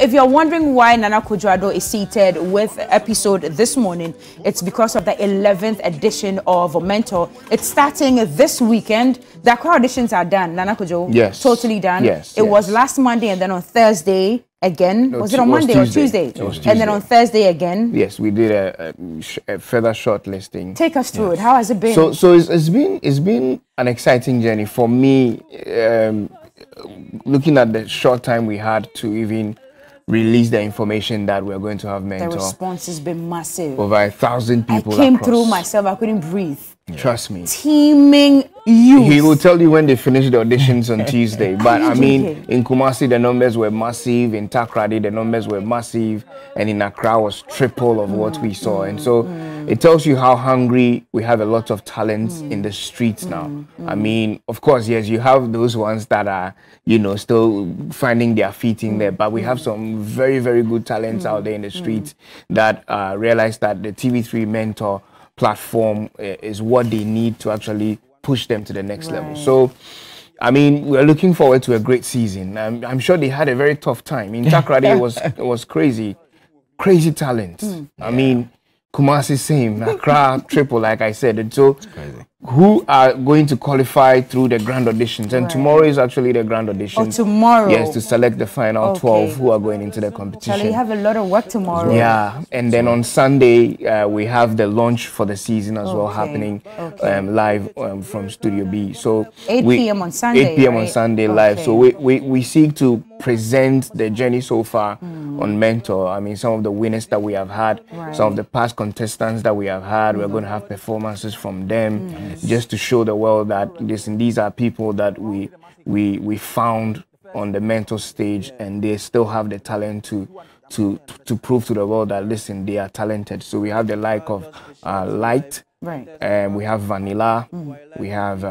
If you're wondering why Nana Kwadwo Addo is seated with Episode this morning, it's because of the 11th edition of Mentor. It's starting this weekend. The Accra auditions are done, Nana Kwadwo. Yes. Totally done. Yes. It was last Monday and then on Thursday again. No, was it on Monday or Tuesday? It was Tuesday. And then on Thursday again. Yes, we did a further shortlisting. Take us through it. How has it been? So it's been an exciting journey for me. Looking at the short time we had to even release the information that we're going to have Mentor. The response has been massive. Over 1,000 people. I came through myself. I couldn't breathe. Yeah. Trust me. Teeming youth. He will tell you when they finish the auditions on Tuesday. But I mean, in Kumasi, the numbers were massive. In Takoradi, the numbers were massive. And in Accra was triple of what we saw. And so it tells you how hungry we have a lot of talents in the streets now. I mean, of course, yes, you have those ones that are, you know, still finding their feet in there. But we have some very, very good talents out there in the streets that realize that the TV3 Mentor platform is what they need to actually push them to the next level. So, I mean, we're looking forward to a great season. I'm sure they had a very tough time. In Takoradi, it was crazy talent. I mean, Kumasi same, Accra triple, like I said. And so, who are going to qualify through the grand auditions? And tomorrow is actually the grand audition. Oh, tomorrow? Yes, to select the final 12 who are going into the competition. So you have a lot of work tomorrow. Yeah, and then on Sunday, we have the launch for the season as well happening live from Studio B. So 8 p.m. on Sunday, 8 p.m. on Sunday live. So we seek to present the journey so far on Mentor. I mean, some of the winners that we have had, some of the past contestants that we have had, we're going to have performances from them. Just to show the world that listen, these are people that we found on the Mentor stage, and they still have the talent to prove to the world that listen, they are talented. So we have the like of Light, and we have Vanilla, we have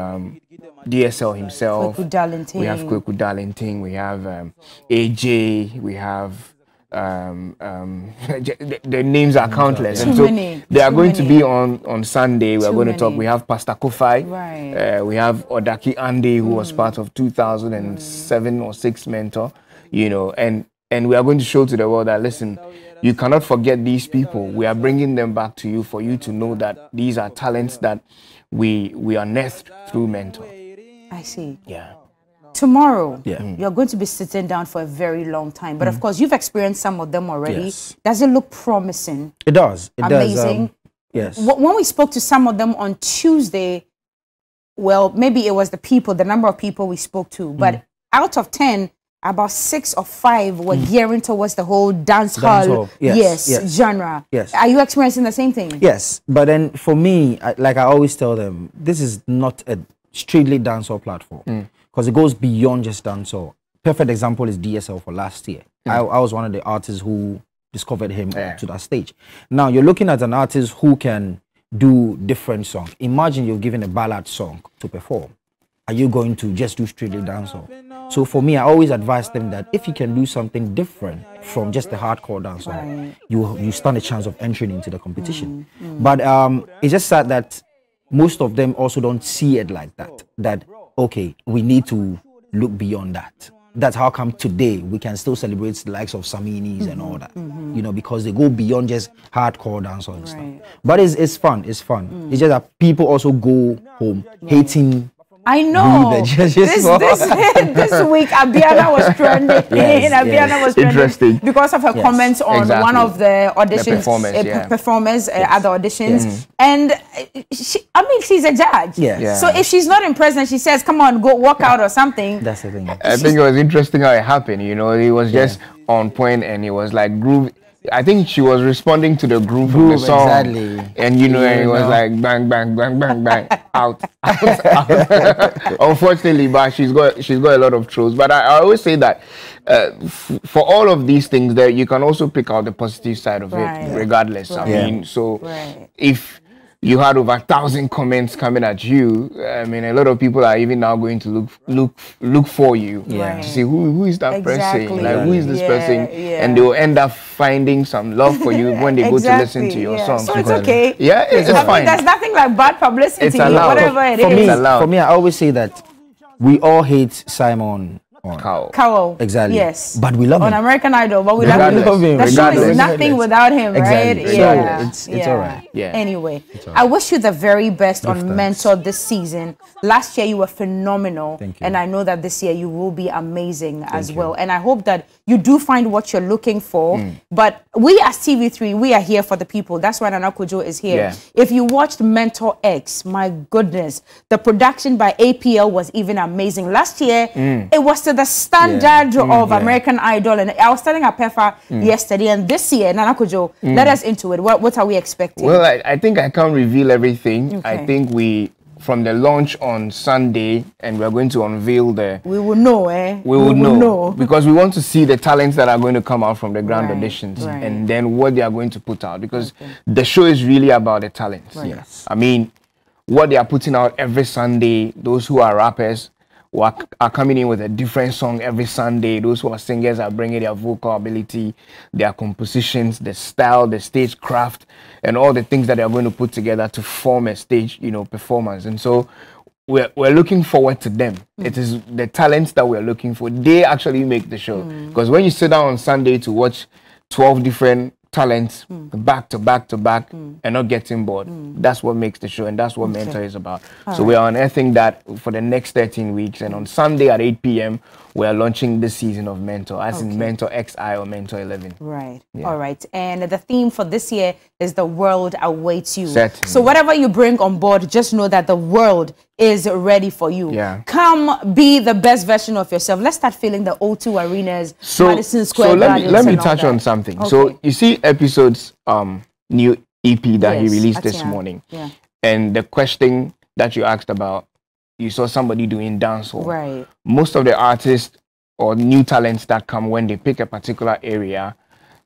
DSL himself, we have Kweku Darlington, we have AJ, we have. The names are countless, and so they are going to be on Sunday. We are going to talk. We have Pastor Kofai, we have Odarki Ayande, who was part of 2007 or 6 Mentor, you know, and we are going to show to the world that listen, you cannot forget these people. We are bringing them back to you for you to know that these are talents that we unearthed through Mentor. I see. Yeah. Tomorrow, you're going to be sitting down for a very long time. But of course, you've experienced some of them already. Yes. Does it look promising? It does. It amazing. Does, yes. When we spoke to some of them on Tuesday, well, maybe it was the people, the number of people we spoke to. But out of 10, about 6 or 5 were gearing towards the whole dance hall. Yes, genre. Yes. Are you experiencing the same thing? Yes. But then for me, like I always tell them, this is not a strictly dance hall platform. Because it goes beyond just dancehall. Perfect example is DSL for last year. I was one of the artists who discovered him to that stage. Now you're looking at an artist who can do different songs. Imagine you're given a ballad song to perform. Are you going to just do strictly dancehall? So for me, I always advise them that if you can do something different from just the hardcore dancehall, you stand a chance of entering into the competition. But it's just sad that most of them also don't see it like that. That okay, we need to look beyond that. That's how come today we can still celebrate the likes of Saminis and all that, you know, because they go beyond just hardcore dance and stuff. But it's fun, it's fun. It's just that people also go home hating. I know. This week, Abiana was trending. Abiana was trending because of her comments on one of the auditions, performers at the auditions. And she, I mean, she's a judge. So if she's not impressed and she says, come on, go walk out or something. That's the thing. I think it was interesting how it happened. You know, it was just on point, and it was like groove. I think she was responding to the groove of the song, and you know, and it was like bang, bang, bang, bang, bang, out, out, out. Unfortunately, but she's got a lot of trolls. But I always say that for all of these things, that you can also pick out the positive side of it, regardless. I mean, so if you had over 1,000 comments coming at you, I mean, a lot of people are even now going to look for you to see who is that person, like who is this person, and they will end up finding some love for you when they go to listen to your song. So it's okay. Yeah, it's fine. Mean, there's nothing like bad publicity, whatever it is. For me, I always say that we all hate Simon Cowell. Exactly. Yes. But we love him. On American Idol, but we love him. The show is nothing without him, exactly. Right? Yeah. So it's all right. Yeah. Anyway, all right. I wish you the very best on Mentor this season. Last year, you were phenomenal. Thank you. And I know that this year, you will be amazing as well. And I hope that you do find what you're looking for. But we as TV3, we are here for the people. That's why Nana Kujo is here. Yeah. If you watched Mentor X, my goodness, the production by APL was even amazing. Last year, it was the standard of American Idol, and I was telling our PEFA yesterday, and this year, Nana Kujo, let us into it. What are we expecting? Well, I think I can't reveal everything. Okay. I think we, from the launch on Sunday, and we're going to unveil the... We will know, eh? We will know. Because we want to see the talents that are going to come out from the grand auditions, and then what they are going to put out, because the show is really about the talents. Right. Yes. I mean, what they are putting out every Sunday, those who are rappers, are coming in with a different song every Sunday. Those who are singers are bringing their vocal ability, their compositions, the style, the stage craft, and all the things that they are going to put together to form a stage, you know, performance. And so we're looking forward to them. It is the talents that we're looking for. They actually make the show. Because when you sit down on Sunday to watch 12 different talents back to back to back and not getting bored, that's what makes the show, and that's what Mentor is about. So we are unearthing that for the next 13 weeks, and on Sunday at 8 p.m. we are launching this season of Mentor, as in Mentor XI or Mentor 11. Right. Yeah. All right. And the theme for this year is the world awaits you. Certainly. So whatever you bring on board, just know that the world is ready for you. Yeah. Come be the best version of yourself. Let's start filling the O2 arenas, Madison Square Garden. So let me touch on something. Okay. So you see Episode's new EP that he released this morning. Yeah. And the question that you asked about, you saw somebody doing dancehall. Right. Most of the artists or new talents that come, when they pick a particular area,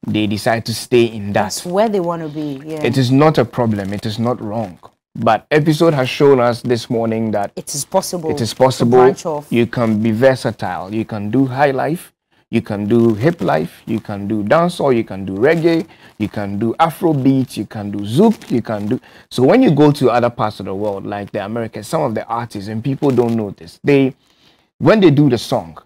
they decide to stay in that. That's where they want to be. Yeah. It is not a problem. It is not wrong. But Episode has shown us this morning that it is possible. It is possible. Branch off. You can be versatile. You can do high life. You can do hip life. You can do dancehall. You can do reggae. You can do Afrobeat. You can do zouk. You can do... So when you go to other parts of the world, like the Americas, some of the artists, and people don't know this, when they do the song,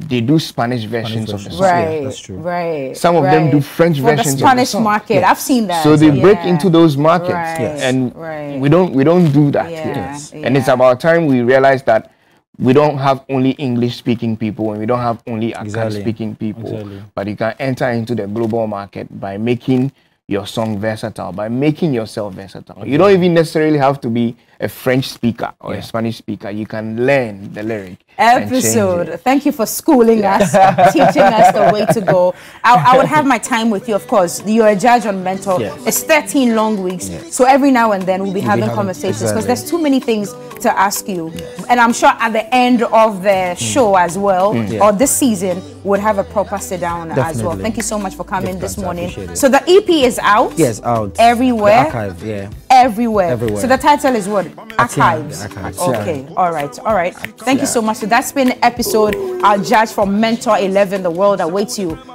they do Spanish versions of the song. Right, yeah, that's true. Right. Some of them do French versions of the Spanish market. Yeah. I've seen that. So they break into those markets, and we don't do that. Yeah. Yes. Yeah. And it's about time we realize that we don't have only English-speaking people, and we don't have only Accra-speaking people. Exactly. But you can enter into the global market by making your song versatile, by making yourself versatile. Okay. You don't even necessarily have to be a French speaker or a Spanish speaker. You can learn the lyric. Episode, thank you for schooling us, teaching us the way to go. I would have my time with you, of course. You're a judge on Mentor. Yes. It's 13 long weeks. Yes. So every now and then we'll be having conversations, because there's too many things to ask you. Yes. And I'm sure at the end of the show as well, or this season, we'll have a proper sit down as well. Thank you so much for coming this morning. So the EP is out. Yes, out. Everywhere. The archive, everywhere. So the title is what? Archives. Archives. Okay. Yeah. All right. All right. Thank you so much. So that's been an episode. Our judge from Mentor 11, The World Awaits You.